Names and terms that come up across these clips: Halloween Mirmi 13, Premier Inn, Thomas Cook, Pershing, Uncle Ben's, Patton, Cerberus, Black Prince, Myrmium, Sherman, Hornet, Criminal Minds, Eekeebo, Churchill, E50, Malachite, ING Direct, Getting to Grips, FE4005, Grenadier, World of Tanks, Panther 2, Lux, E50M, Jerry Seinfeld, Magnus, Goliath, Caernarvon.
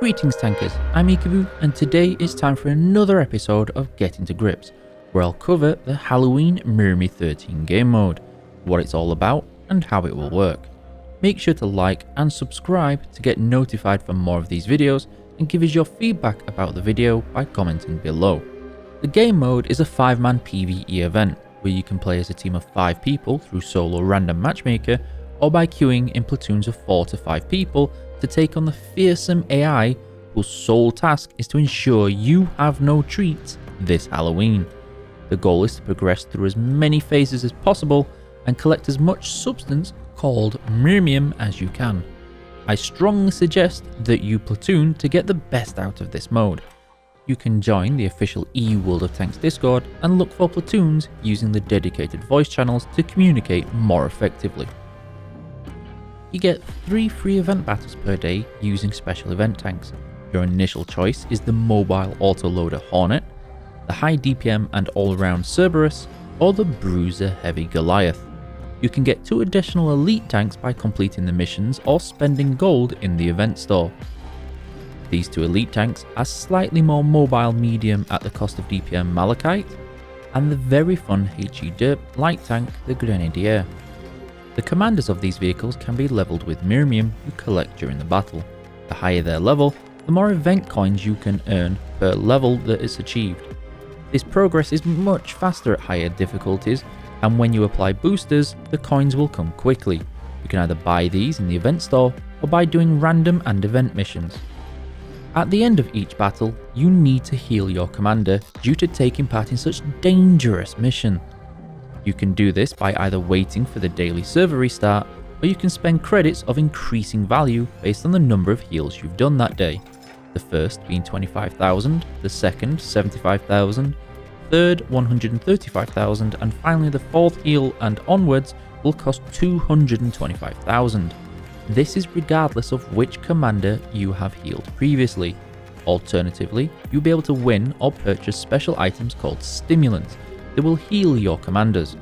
Greetings tankers, I'm Eekeebo and today it's time for another episode of Getting to Grips, where I'll cover the Halloween Mirmi 13 game mode, what it's all about and how it will work. Make sure to like and subscribe to get notified for more of these videos and give us your feedback about the video by commenting below. The game mode is a 5-man PvE event, where you can play as a team of 5 people through solo random matchmaker or by queuing in platoons of 4 to 5 people to take on the fearsome AI whose sole task is to ensure you have no treats this Halloween. The goal is to progress through as many phases as possible and collect as much substance called Myrmium as you can. I strongly suggest that you platoon to get the best out of this mode. You can join the official World of Tanks Discord and look for platoons using the dedicated voice channels to communicate more effectively. You get 3 free event battles per day using special event tanks. Your initial choice is the mobile autoloader Hornet, the high DPM and all-round Cerberus, or the bruiser heavy Goliath. You can get 2 additional elite tanks by completing the missions or spending gold in the event store. These 2 elite tanks are slightly more mobile medium at the cost of DPM Malachite, and the very fun HE derp light tank, the Grenadier. The commanders of these vehicles can be leveled with Myrmium you collect during the battle. The higher their level, the more event coins you can earn per level that is achieved. This progress is much faster at higher difficulties, and when you apply boosters, the coins will come quickly. You can either buy these in the event store or by doing random and event missions. At the end of each battle, you need to heal your commander due to taking part in such dangerous missions. You can do this by either waiting for the daily server restart, or you can spend credits of increasing value based on the number of heals you've done that day. The first being 25,000, the second 75,000, third 135,000, and finally the fourth heal and onwards will cost 225,000. This is regardless of which commander you have healed previously. Alternatively, you'll be able to win or purchase special items called stimulants that will heal your commanders.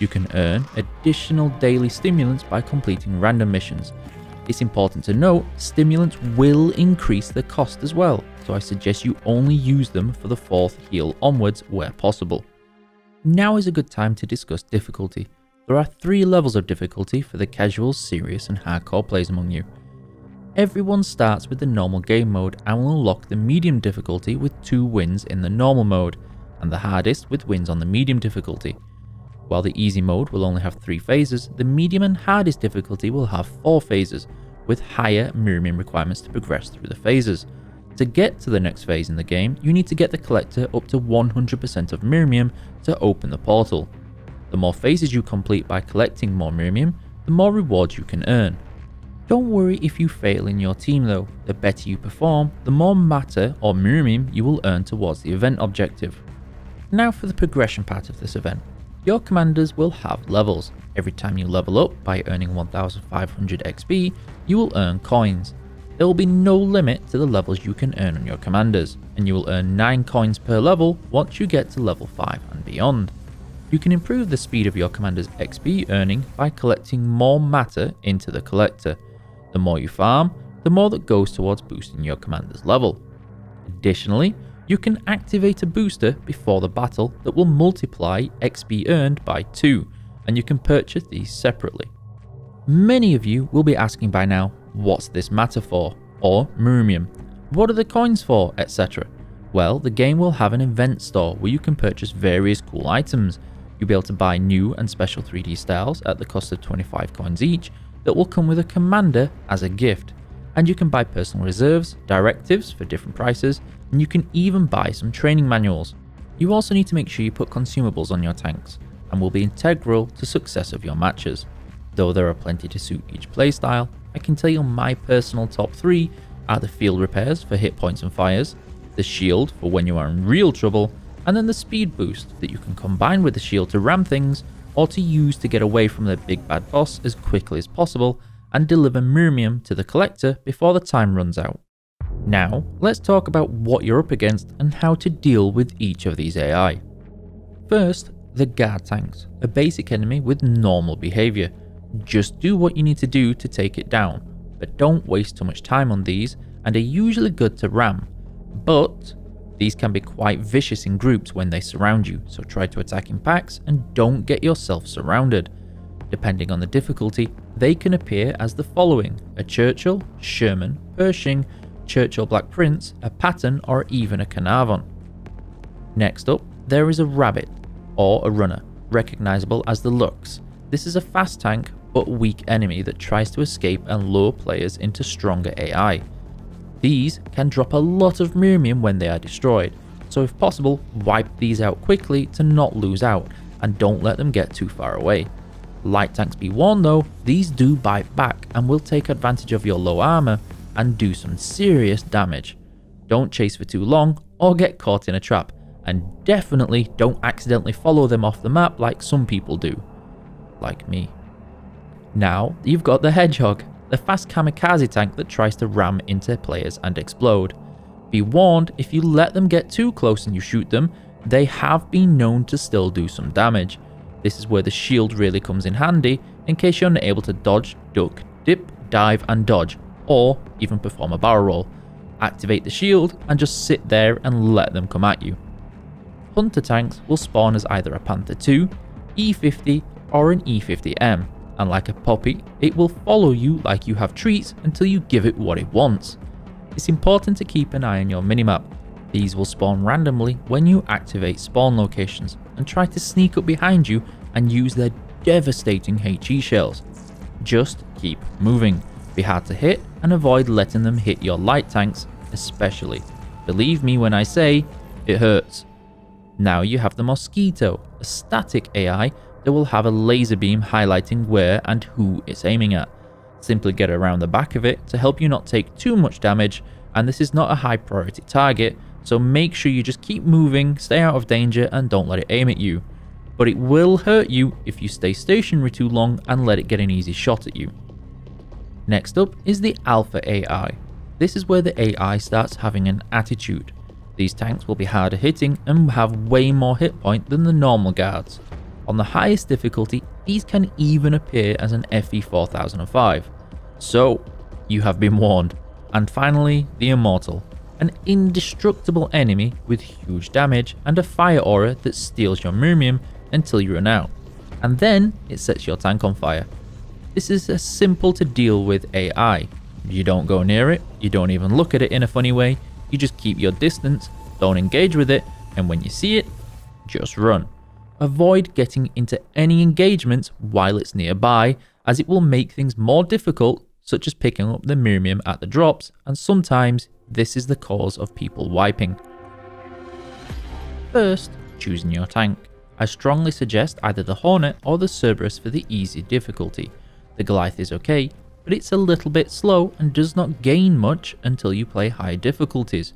You can earn additional daily stimulants by completing random missions. It's important to note, stimulants will increase the cost as well, so I suggest you only use them for the 4th heal onwards where possible. Now is a good time to discuss difficulty. There are 3 levels of difficulty for the casual, serious and hardcore players among you. Everyone starts with the normal game mode and will unlock the medium difficulty with 2 wins in the normal mode, and the hardest with wins on the medium difficulty. While the easy mode will only have 3 phases, the medium and hardest difficulty will have 4 phases, with higher Myrmium requirements to progress through the phases. To get to the next phase in the game, you need to get the collector up to 100% of Myrmium to open the portal. The more phases you complete by collecting more Myrmium, the more rewards you can earn. Don't worry if you fail in your team though, the better you perform, the more matter or Myrmium you will earn towards the event objective. Now for the progression part of this event. Your commanders will have levels. Every time you level up by earning 1500 XP, you will earn coins. There will be no limit to the levels you can earn on your commanders, and you will earn 9 coins per level once you get to level 5 and beyond. You can improve the speed of your commander's XP earning by collecting more matter into the collector. The more you farm, the more that goes towards boosting your commander's level. Additionally, you can activate a booster before the battle that will multiply XP earned by 2, and you can purchase these separately. Many of you will be asking by now, what's this matter for, or Myrmium? What are the coins for, etc.? Well, the game will have an event store where you can purchase various cool items. You'll be able to buy new and special 3D styles at the cost of 25 coins each that will come with a commander as a gift. And you can buy personal reserves, directives for different prices, and you can even buy some training manuals. You also need to make sure you put consumables on your tanks, and will be integral to success of your matches. Though there are plenty to suit each playstyle, I can tell you my personal top 3 are the field repairs for hit points and fires, the shield for when you are in real trouble, and then the speed boost that you can combine with the shield to ram things, or to use to get away from the big bad boss as quickly as possible, and deliver Myrmium to the collector before the time runs out. Now, let's talk about what you're up against and how to deal with each of these AI. First, the guard tanks, a basic enemy with normal behaviour. Just do what you need to do to take it down, but don't waste too much time on these and are usually good to ram, but these can be quite vicious in groups when they surround you, so try to attack in packs and don't get yourself surrounded. Depending on the difficulty, they can appear as the following: a Churchill, Sherman, Pershing, Churchill Black Prince, a Patton, or even a Caernarvon. Next up, there is a rabbit, or a runner, recognisable as the Lux. This is a fast tank but weak enemy that tries to escape and lure players into stronger AI. These can drop a lot of Myrmium when they are destroyed, so if possible, wipe these out quickly to not lose out, and don't let them get too far away. Light tanks be warned though, these do bite back and will take advantage of your low armour and do some serious damage. Don't chase for too long or get caught in a trap, and definitely don't accidentally follow them off the map like some people do. Like me. Now you've got the Hedgehog, the fast kamikaze tank that tries to ram into players and explode. Be warned, if you let them get too close and you shoot them, they have been known to still do some damage. This is where the shield really comes in handy, in case you're unable to dodge, duck, dip, dive and dodge, or even perform a barrel roll. Activate the shield and just sit there and let them come at you. Hunter tanks will spawn as either a Panther 2, E50 or an E50M, and like a puppy, it will follow you like you have treats until you give it what it wants. It's important to keep an eye on your minimap. These will spawn randomly when you activate spawn locations and try to sneak up behind you and use their devastating HE shells. Just keep moving, be hard to hit and avoid letting them hit your light tanks especially. Believe me when I say, it hurts. Now you have the Mosquito, a static AI that will have a laser beam highlighting where and who it's aiming at. Simply get around the back of it to help you not take too much damage, and this is not a high priority target, so make sure you just keep moving, stay out of danger and don't let it aim at you. But it will hurt you if you stay stationary too long and let it get an easy shot at you. Next up is the Alpha AI. This is where the AI starts having an attitude. These tanks will be harder hitting and have way more hit point than the normal guards. On the highest difficulty, these can even appear as an FE4005. So, you have been warned. And finally, the Immortal, an indestructible enemy with huge damage and a fire aura that steals your Myrmium until you run out, and then it sets your tank on fire. This is a simple to deal with AI. You don't go near it, you don't even look at it in a funny way, you just keep your distance, don't engage with it, and when you see it, just run. Avoid getting into any engagements while it's nearby, as it will make things more difficult, such as picking up the Myrmium at the drops, and sometimes this is the cause of people wiping. First, choosing your tank. I strongly suggest either the Hornet or the Cerberus for the easy difficulty. The Goliath is okay, but it's a little bit slow and does not gain much until you play high difficulties.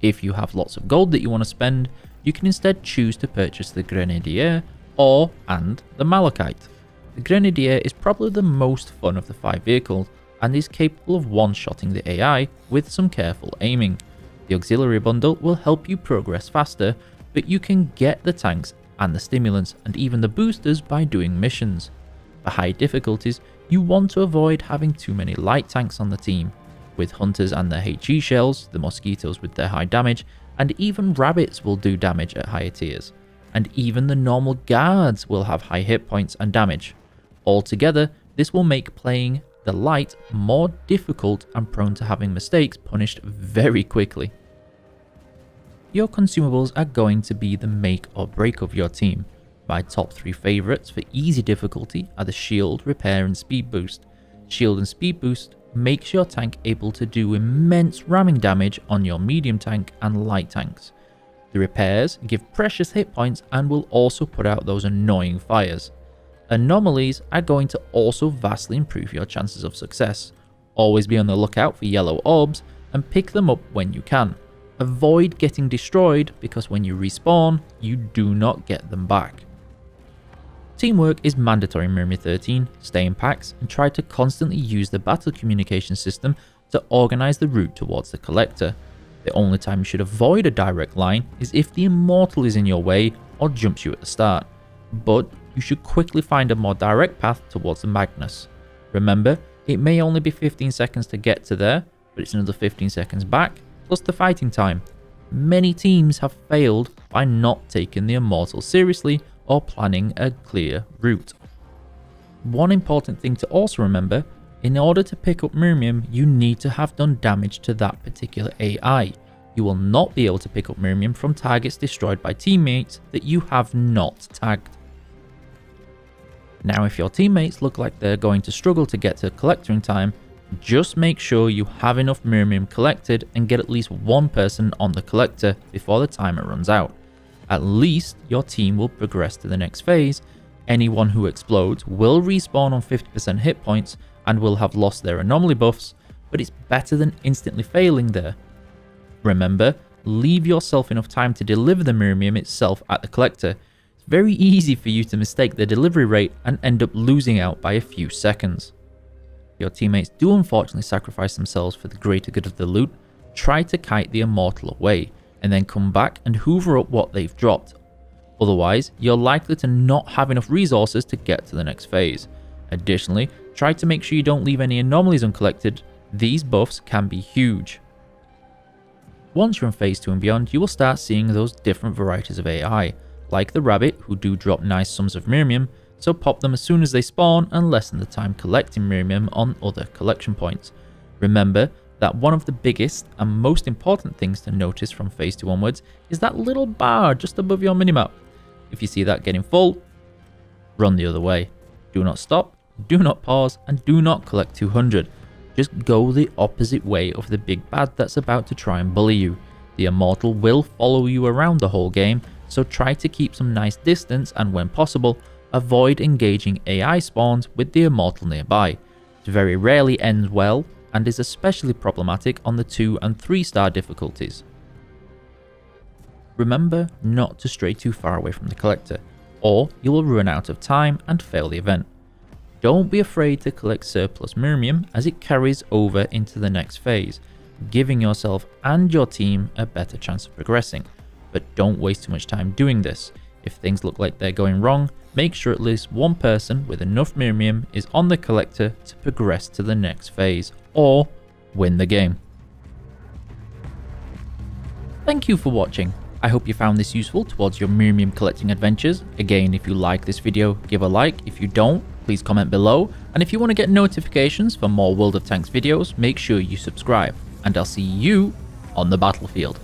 If you have lots of gold that you want to spend, you can instead choose to purchase the Grenadier and the Malachite. The Grenadier is probably the most fun of the five vehicles and is capable of one-shotting the AI with some careful aiming. The auxiliary bundle will help you progress faster, but you can get the tanks and the stimulants and even the boosters by doing missions. For high difficulties, you want to avoid having too many light tanks on the team, with Hunters and their HE shells, the Mosquitoes with their high damage, and even Rabbits will do damage at higher tiers, and even the normal guards will have high hit points and damage. Altogether, this will make playing the light more difficult and prone to having mistakes punished very quickly. Your consumables are going to be the make or break of your team. My top 3 favourites for easy difficulty are the shield, repair and speed boost. Shield and speed boost makes your tank able to do immense ramming damage on your medium tank and light tanks. The repairs give precious hit points and will also put out those annoying fires. Anomalies are going to also vastly improve your chances of success. Always be on the lookout for yellow orbs and pick them up when you can. Avoid getting destroyed because when you respawn, you do not get them back. Teamwork is mandatory in Mirmi 13, stay in packs and try to constantly use the battle communication system to organise the route towards the Collector. The only time you should avoid a direct line is if the Immortal is in your way or jumps you at the start, but you should quickly find a more direct path towards the Magnus. Remember, it may only be 15 seconds to get to there, but it's another 15 seconds back, plus the fighting time. Many teams have failed by not taking the Immortal seriously or planning a clear route. One important thing to also remember, in order to pick up Myrmium, you need to have done damage to that particular AI. You will not be able to pick up Myrmium from targets destroyed by teammates that you have not tagged. Now if your teammates look like they're going to struggle to get to the collector in time, just make sure you have enough Myrmium collected and get at least one person on the collector before the timer runs out. At least your team will progress to the next phase. Anyone who explodes will respawn on 50% hit points and will have lost their anomaly buffs, but it's better than instantly failing there. Remember, leave yourself enough time to deliver the Myrmium itself at the collector. It's very easy for you to mistake the delivery rate and end up losing out by a few seconds. If your teammates do unfortunately sacrifice themselves for the greater good of the loot, try to kite the Immortal away and then come back and hoover up what they've dropped. Otherwise, you're likely to not have enough resources to get to the next phase. Additionally, try to make sure you don't leave any anomalies uncollected. These buffs can be huge. Once you're in phase 2 and beyond, you will start seeing those different varieties of AI, like the rabbit, who do drop nice sums of Myrmium, so pop them as soon as they spawn and lessen the time collecting Myrmium on other collection points. Remember that one of the biggest and most important things to notice from phase 2 onwards is that little bar just above your minimap. If you see that getting full, run the other way. Do not stop, do not pause, and do not collect 200. Just go the opposite way of the big bad that's about to try and bully you. The Immortal will follow you around the whole game, so try to keep some nice distance and when possible, avoid engaging AI spawns with the Immortal nearby. It very rarely ends well and is especially problematic on the 2 and 3 star difficulties. Remember not to stray too far away from the collector, or you will run out of time and fail the event. Don't be afraid to collect surplus Myrmium as it carries over into the next phase, giving yourself and your team a better chance of progressing. But don't waste too much time doing this. If things look like they're going wrong, make sure at least one person with enough Myrmium is on the collector to progress to the next phase or win the game. Thank you for watching. I hope you found this useful towards your Myrmium collecting adventures. Again, if you like this video, give a like. If you don't, please comment below. And if you want to get notifications for more World of Tanks videos, make sure you subscribe. And I'll see you on the battlefield.